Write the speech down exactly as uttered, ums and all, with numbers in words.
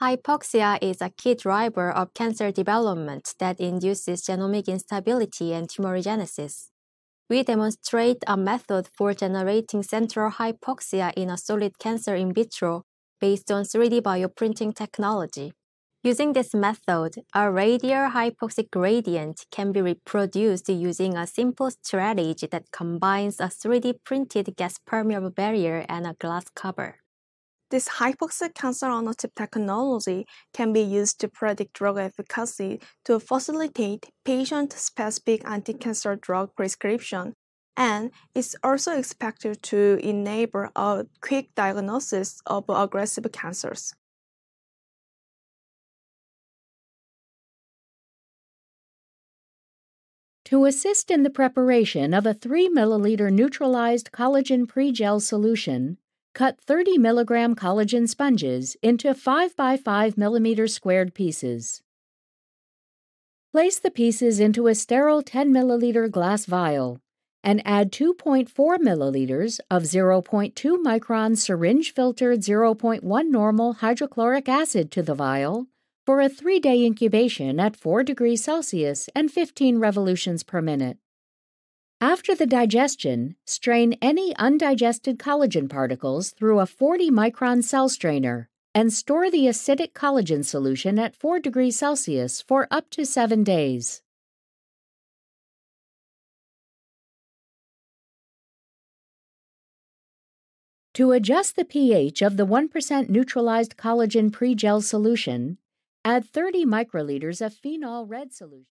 Hypoxia is a key driver of cancer development that induces genomic instability and tumorigenesis. We demonstrate a method for generating central hypoxia in a solid cancer in vitro based on three D bioprinting technology. Using this method, a radial hypoxic gradient can be reproduced using a simple strategy that combines a three D printed gas-permeable barrier and a glass cover. This hypoxic cancer annotative technology can be used to predict drug efficacy to facilitate patient-specific anti-cancer drug prescription, and is also expected to enable a quick diagnosis of aggressive cancers. To assist in the preparation of a three milliliter neutralized collagen pregel solution, cut thirty milligram collagen sponges into five by five millimeter squared pieces. Place the pieces into a sterile ten milliliter glass vial and add two point four milliliters of zero point two micron syringe-filtered zero point one normal hydrochloric acid to the vial for a three day incubation at four degrees Celsius and fifteen revolutions per minute. After the digestion, strain any undigested collagen particles through a forty micron cell strainer and store the acidic collagen solution at four degrees Celsius for up to seven days. To adjust the pH of the one percent neutralized collagen pregel solution, add thirty microliters of phenol red solution.